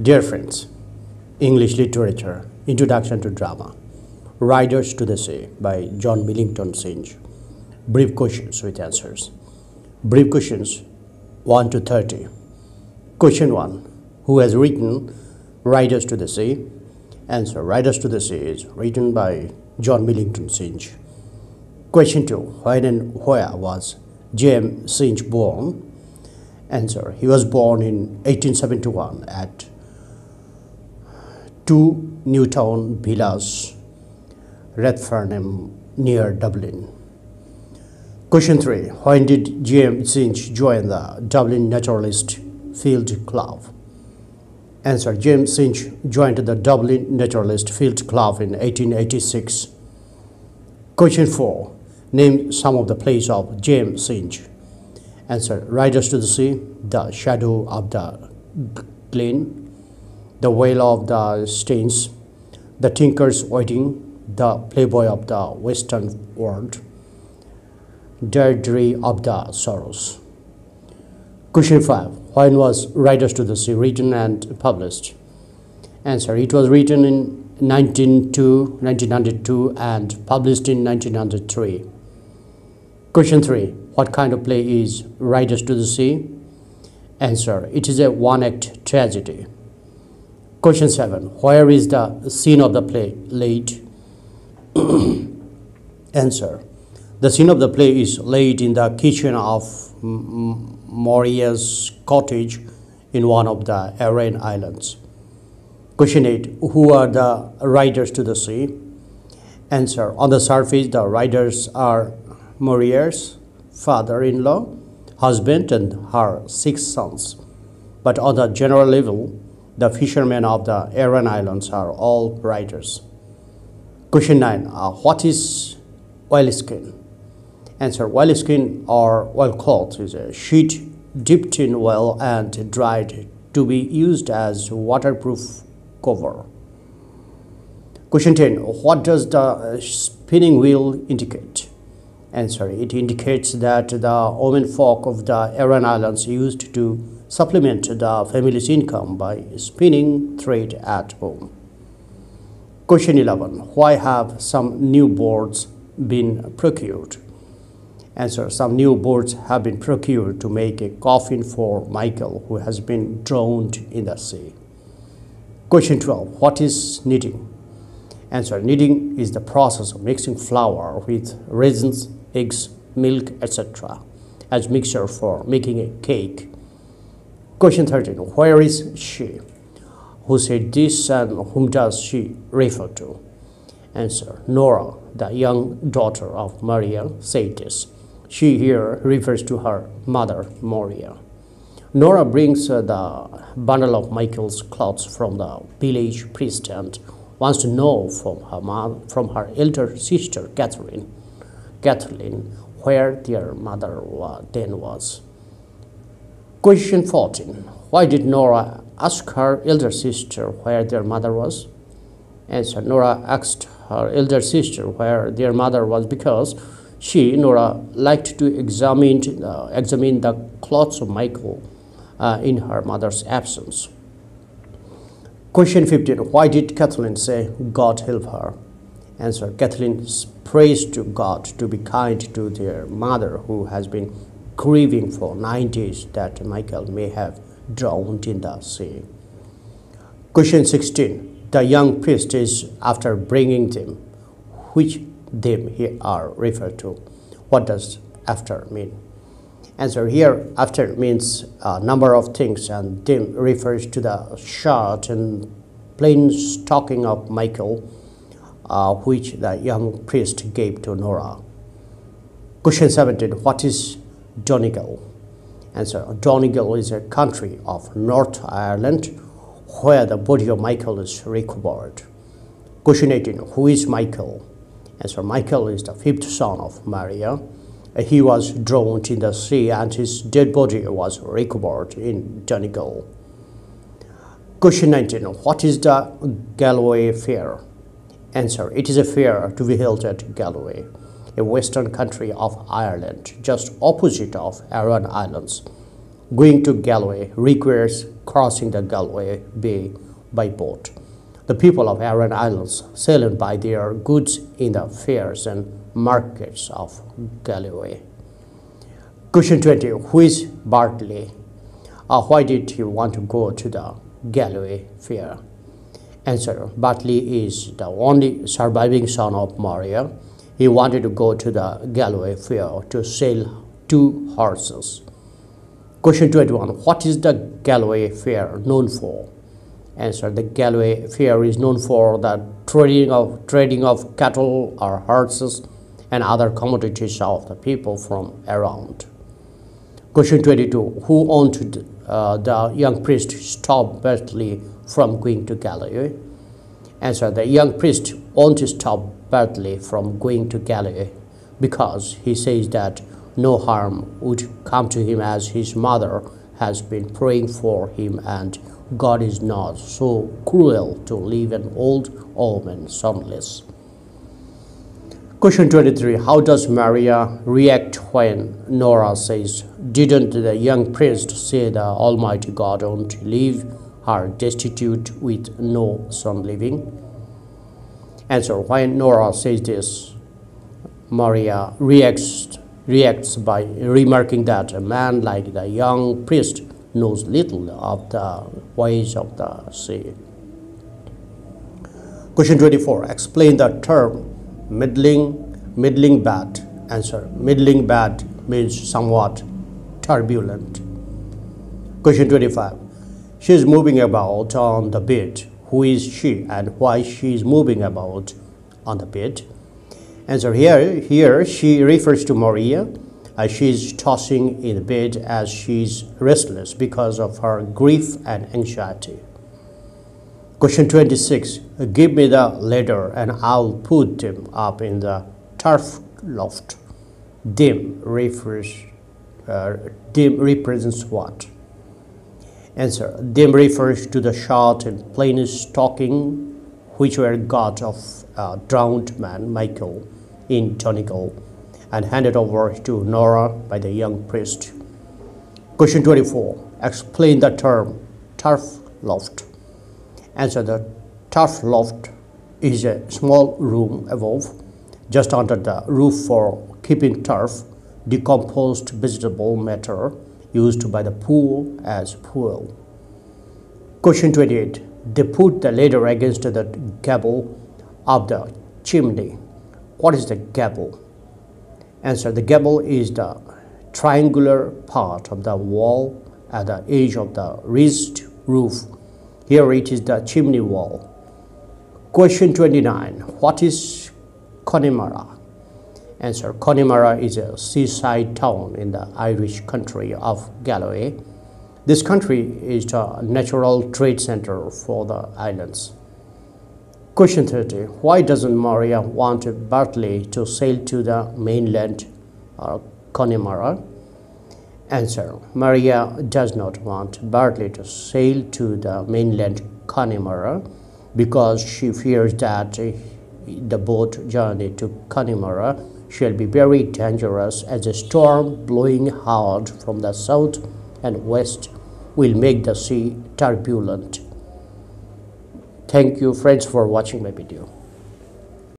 Dear friends, English literature, introduction to drama, Riders to the Sea by John Millington Synge. Brief questions with answers. Brief questions 1 to 30. Question 1. Who has written Riders to the Sea? Answer: Riders to the Sea is written by John Millington Synge. Question 2. When and where was James Synge born? Answer: he was born in 1871 at 2 Newtown Villas, Rathfarnham, near Dublin. Question 3. When did James Synge join the Dublin Naturalist Field Club? Answer: James Synge joined the Dublin Naturalist Field Club in 1886. Question 4. Name some of the plays of James Synge. Answer: Riders to the Sea, The Shadow of the Glen, The Whale of the Stains, The Tinker's Wedding, The Playboy of the Western World, Deirdre of the Sorrows. Question 5. When was Riders to the Sea written and published? Answer: it was written in 1902 and published in 1903. Question 3. What kind of play is Riders to the Sea? Answer: it is a one-act tragedy. Question 7. Where is the scene of the play laid? Answer: the scene of the play is laid in the kitchen of Maurya's cottage in one of the Aran Islands. Question 8. Who are the Riders to the Sea? Answer: on the surface, the riders are Maurya's father-in-law, husband, and her 6 sons. But on the general level, the fishermen of the Aran Islands are all riders. Question 9. What is whaleskin? Answer: whaleskin or whale cloth is a sheet dipped in oil and dried to be used as waterproof cover. Question 10. What does the spinning wheel indicate? Answer: it indicates that the women folk of the Aran Islands used to supplement the family's income by spinning thread at home. Question 11. Why have some new boards been procured? Answer: some new boards have been procured to make a coffin for Michael, who has been drowned in the sea. Question 12. What is knitting? Answer: knitting is the process of mixing flour with raisins, eggs, milk, etc. as mixture for making a cake. Question 13. Where is she? Who said this and whom does she refer to? Answer: Nora, the young daughter of Maurya, said this. She here refers to her mother, Maurya. Nora brings the bundle of Michael's clothes from the village priest and wants to know from her elder sister, Kathleen, where their mother then was. Question 14. Why did Nora ask her elder sister where their mother was? Answer: Nora asked her elder sister where their mother was because she, Nora, liked to examine the clothes of Michael in her mother's absence. Question 15. Why did Kathleen say, "God help her"? Answer: Kathleen prays to God to be kind to their mother, who has been grieving for 9 days that Michael may have drowned in the sea. Question 16. The young priest is after bringing them. Which them here are referred to? What does after mean? Answer: here after means a number of things, and them refers to the shirt and plain stocking of Michael, which the young priest gave to Nora. Question 17. What is Donegal? Answer: Donegal is a country of North Ireland where the body of Michael is recovered. Question 18. Who is Michael? Answer: Michael is the 5th son of Maurya. He was drowned in the sea and his dead body was recovered in Donegal. Question 19. What is the Galway fair? Answer: it is a fair to be held at Galway, a western country of Ireland, just opposite of Aran Islands. going to Galway requires crossing the Galway Bay by boat. The people of Aran Islands selling by their goods in the fairs and markets of Galway. Question 20. Who is Bartley? Why did he want to go to the Galway fair? Answer. Bartley is the only surviving son of Maurya. He wanted to go to the Galway fair to sell two horses. Question 21. What is the Galway fair known for? Answer. The Galway fair is known for the trading of cattle or horses and other commodities of the people from around. Question 22. Who wanted the young priest to stop Bartley from going to Galway? Answer. The young priest wanted to stop Bartley from going to Galway because he says that no harm would come to him as his mother has been praying for him and God is not so cruel to leave an old woman sonless. Question 23. How does Maurya react when Nora says, "Didn't the young priest say the Almighty God won't leave her destitute with no son living?" Answer. When Nora says this, Maurya reacts by remarking that a man like the young priest knows little of the ways of the sea. Question 24. Explain the term middling bad. Answer. Middling bad means somewhat turbulent. Question 25. She is moving about on the bed. Who is she and why she is moving about on the bed? Answer. Here she refers to Maurya. She is tossing in bed as she is restless because of her grief and anxiety. Question 26. Give me the ladder and I'll put them up in the turf loft. Them represents what? Answer. Them refers to the short and plain stocking which were got of drowned man Michael in Donegal and handed over to Nora by the young priest. Question 24. Explain the term turf loft. Answer. The turf loft is a small room above, just under the roof for keeping turf, decomposed vegetable matter used by the poor as fuel. Question 28. They put the ladder against the gable of the chimney. What is the gable? Answer. The gable is the triangular part of the wall at the edge of the raised roof. Here it is the chimney wall. Question 29. What is Connemara? Answer. Connemara is a seaside town in the Irish country of Galway. This country is a natural trade center for the islands. Question 30. Why doesn't Maurya want Bartley to sail to the mainland or Connemara? Answer. Maurya does not want Bartley to sail to the mainland Connemara because she fears that the boat journey to Connemara shall be very dangerous, as a storm blowing hard from the south and west will make the sea turbulent. Thank you friends for watching my video.